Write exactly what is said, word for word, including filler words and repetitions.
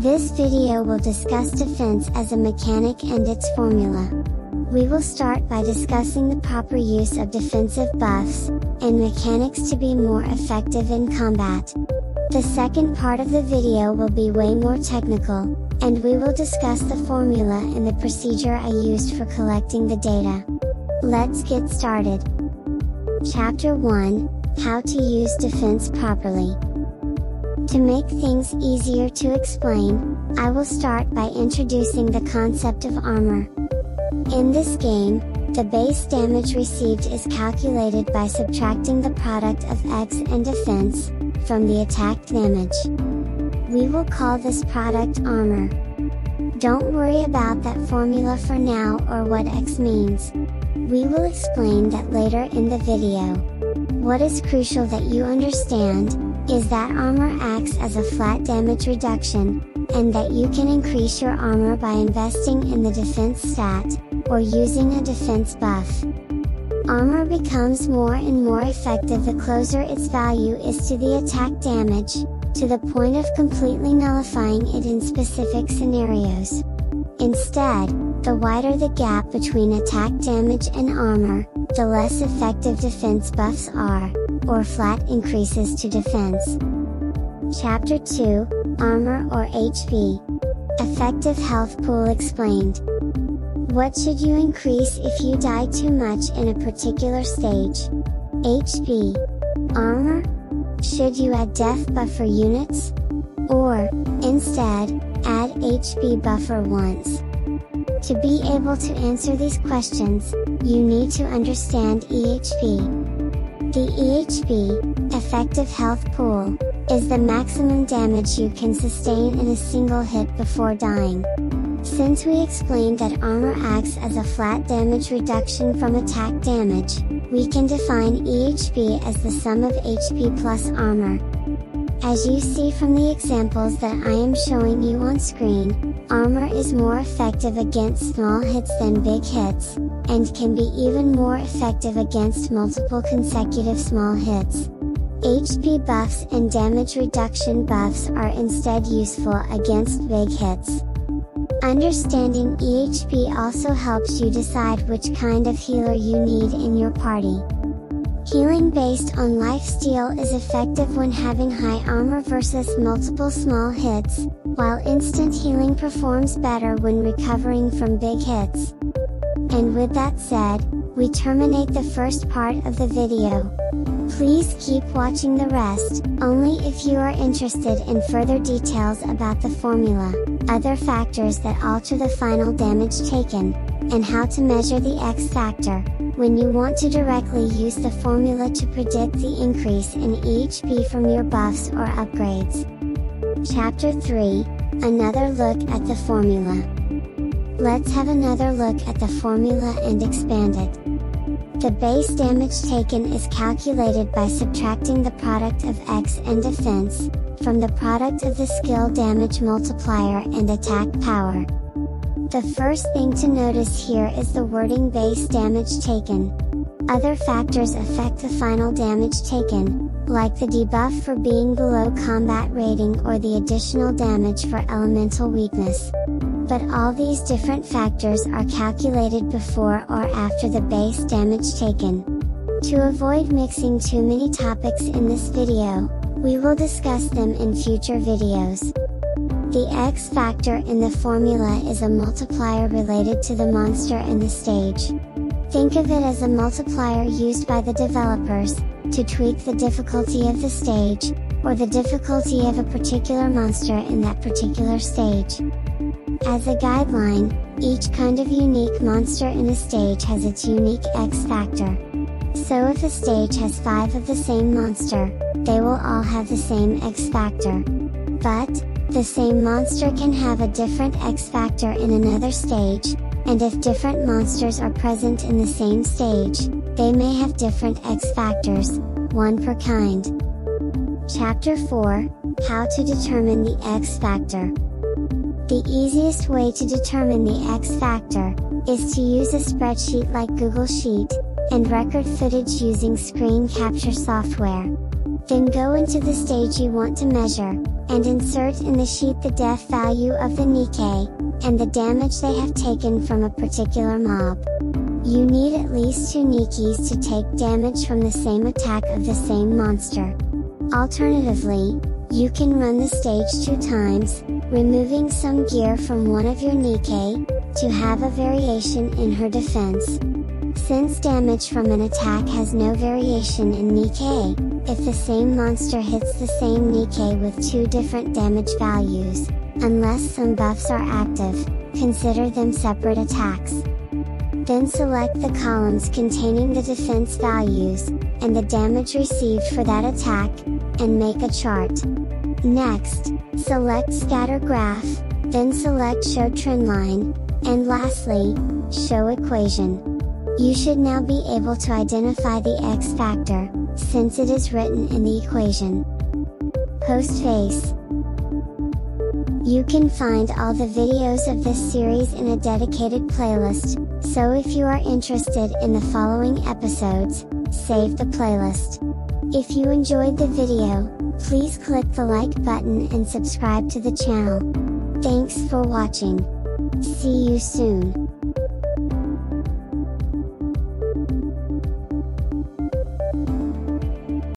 This video will discuss defense as a mechanic and its formula. We will start by discussing the proper use of defensive buffs, and mechanics to be more effective in combat. The second part of the video will be way more technical, and we will discuss the formula and the procedure I used for collecting the data. Let's get started. Chapter one, How to Use Defense Properly. To make things easier to explain, I will start by introducing the concept of armor. In this game, the base damage received is calculated by subtracting the product of X and defense, from the attack damage. We will call this product armor. Don't worry about that formula for now or what X means. We will explain that later in the video. What is crucial that you understand, is that armor acts as a flat damage reduction, and that you can increase your armor by investing in the defense stat, or using a defense buff. Armor becomes more and more effective the closer its value is to the attack damage, to the point of completely nullifying it in specific scenarios. Instead, the wider the gap between attack damage and armor, the less effective defense buffs are, or flat increases to defense. Chapter two, Armor or H P. Effective health pool explained. What should you increase if you die too much in a particular stage? H P. Armor? Should you add death buffer units? Or, instead, add H P buffer once? To be able to answer these questions, you need to understand E H P. The E H P, effective health pool, is the maximum damage you can sustain in a single hit before dying. Since we explained that armor acts as a flat damage reduction from attack damage, we can define E H P as the sum of H P plus armor. As you see from the examples that I am showing you on screen, armor is more effective against small hits than big hits, and can be even more effective against multiple consecutive small hits. H P buffs and damage reduction buffs are instead useful against big hits. Understanding E H P also helps you decide which kind of healer you need in your party. Healing based on lifesteal is effective when having high armor versus multiple small hits, while instant healing performs better when recovering from big hits. And with that said, we terminate the first part of the video. Please keep watching the rest, only if you are interested in further details about the formula, other factors that alter the final damage taken, and how to measure the X factor, when you want to directly use the formula to predict the increase in E H P from your buffs or upgrades. Chapter three, Another Look at the Formula. Let's have another look at the formula and expand it. The base damage taken is calculated by subtracting the product of X and defense, from the product of the skill damage multiplier and attack power. The first thing to notice here is the wording base damage taken. Other factors affect the final damage taken, like the debuff for being below combat rating or the additional damage for elemental weakness. But all these different factors are calculated before or after the base damage taken. To avoid mixing too many topics in this video, we will discuss them in future videos. The X factor in the formula is a multiplier related to the monster and the stage. Think of it as a multiplier used by the developers, to tweak the difficulty of the stage, or the difficulty of a particular monster in that particular stage. As a guideline, each kind of unique monster in a stage has its unique X factor. So if a stage has five of the same monster, they will all have the same X factor. But, the same monster can have a different X factor in another stage, and if different monsters are present in the same stage, they may have different X factors, one per kind. Chapter four, How to Determine the X factor. The easiest way to determine the X factor, is to use a spreadsheet like Google Sheet, and record footage using screen capture software. Then go into the stage you want to measure, and insert in the sheet the def value of the Nikke, and the damage they have taken from a particular mob. You need at least two Nikkes to take damage from the same attack of the same monster. Alternatively, you can run the stage two times, removing some gear from one of your Nikke, to have a variation in her defense. Since damage from an attack has no variation in Nikke, if the same monster hits the same Nikke with two different damage values, unless some buffs are active, consider them separate attacks. Then select the columns containing the defense values, and the damage received for that attack, and make a chart. Next, select Scatter Graph, then select Show Trend Line, and lastly, Show Equation. You should now be able to identify the X factor, since it is written in the equation. Post face. You can find all the videos of this series in a dedicated playlist, so if you are interested in the following episodes, save the playlist. If you enjoyed the video, please click the like button and subscribe to the channel. Thanks for watching. See you soon.